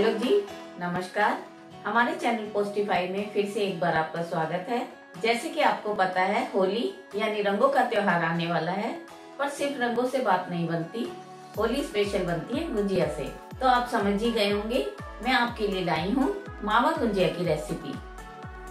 Hello जी, नमस्कार। हमारे channel पोस्टिफाई में फिर से एक बार आपका स्वागत है। जैसे कि आपको पता है, होली यानी रंगों का त्योहार आने वाला है, पर सिर्फ रंगों से बात नहीं बनती, होली स्पेशल बनती है गुजिया से। तो आप समझ ही गए होंगे, मैं आपके लिए लाई हूँ मावा गुजिया की रेसिपी।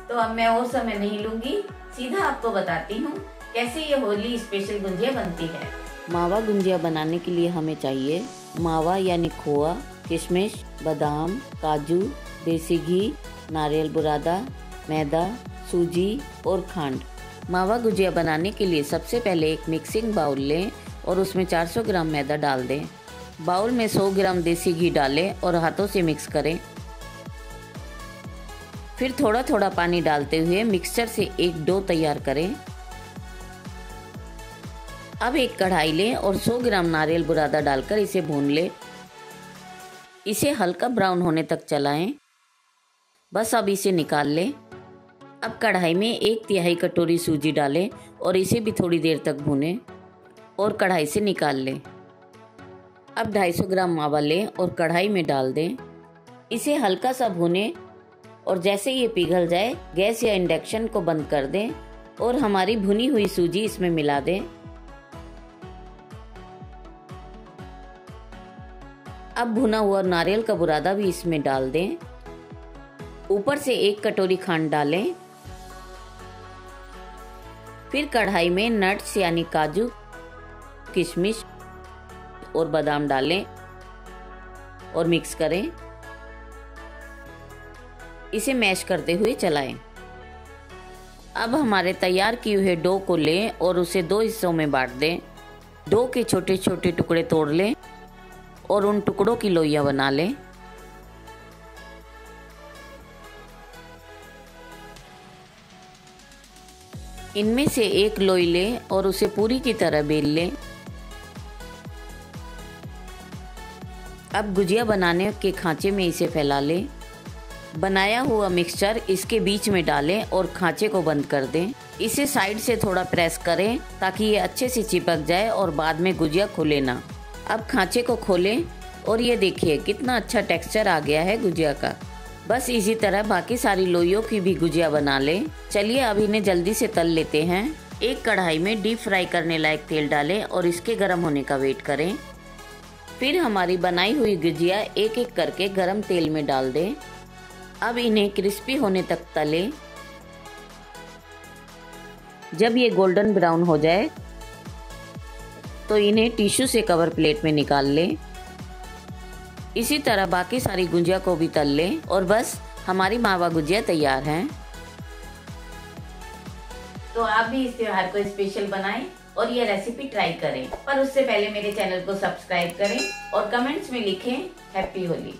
तो अब मैं और समय नहीं लूंगी, सीधा आपको बताती हूँ कैसे ये होली स्पेशल गुजिया बनती है। मावा गुजिया बनाने के लिए हमें चाहिए मावा यानी खोआ, किशमिश, बादाम, काजू, देसी घी, नारियल बुरादा, मैदा, सूजी और खांड। मावा गुजिया बनाने के लिए सबसे पहले एक मिक्सिंग बाउल लें और उसमें 400 ग्राम मैदा डाल दें। बाउल में 100 ग्राम देसी घी डालें और हाथों से मिक्स करें। फिर थोड़ा थोड़ा पानी डालते हुए मिक्सचर से एक डो तैयार करें। अब एक कढ़ाई लें और 100 ग्राम नारियल बुरादा डालकर इसे भून लें। इसे हल्का ब्राउन होने तक चलाएं। बस अब इसे निकाल लें। अब कढ़ाई में 1/3 कटोरी सूजी डालें और इसे भी थोड़ी देर तक भूनें और कढ़ाई से निकाल लें। अब 250 ग्राम मावा लें और कढ़ाई में डाल दें। इसे हल्का सा भूनें और जैसे ये पिघल जाए, गैस या इंडक्शन को बंद कर दें और हमारी भुनी हुई सूजी इसमें मिला दें। अब भुना हुआ नारियल का बुरादा भी इसमें डाल दें। ऊपर से 1 कटोरी खांड डालें। फिर कढ़ाई में नट्स यानी काजू, किशमिश और बादाम डालें और मिक्स करें। इसे मैश करते हुए चलाएं। अब हमारे तैयार किए हुए डो को लें और उसे 2 हिस्सों में बांट दें। डो के छोटे छोटे टुकड़े तोड़ लें और उन टुकड़ों की लोइयां बना लें। इनमें से एक लोई लें और उसे पूरी की तरह बेल लें। अब गुजिया बनाने के खांचे में इसे फैला लें। बनाया हुआ मिक्सचर इसके बीच में डालें और खांचे को बंद कर दें। इसे साइड से थोड़ा प्रेस करें ताकि ये अच्छे से चिपक जाए और बाद में गुजिया खुले ना। अब खांचे को खोलें और ये देखिए कितना अच्छा टेक्सचर आ गया है गुजिया का। बस इसी तरह बाकी सारी लोइयों की भी गुजिया बना लें। चलिए अब इन्हें जल्दी से तल लेते हैं। एक कढ़ाई में डीप फ्राई करने लायक तेल डालें और इसके गर्म होने का वेट करें। फिर हमारी बनाई हुई गुजिया एक एक करके गर्म तेल में डाल दें। अब इन्हें क्रिस्पी होने तक तलें। जब ये गोल्डन ब्राउन हो जाए तो इन्हें टिश्यू से कवर प्लेट में निकाल लें। इसी तरह बाकी सारी गुजिया को भी तल लें और बस हमारी मावा गुजिया तैयार हैं। तो आप भी इस त्योहार को स्पेशल बनाएं और ये रेसिपी ट्राई करें, पर उससे पहले मेरे चैनल को सब्सक्राइब करें और कमेंट्स में लिखें हैप्पी होली।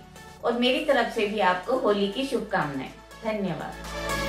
और मेरी तरफ से भी आपको होली की शुभकामनाएं। धन्यवाद।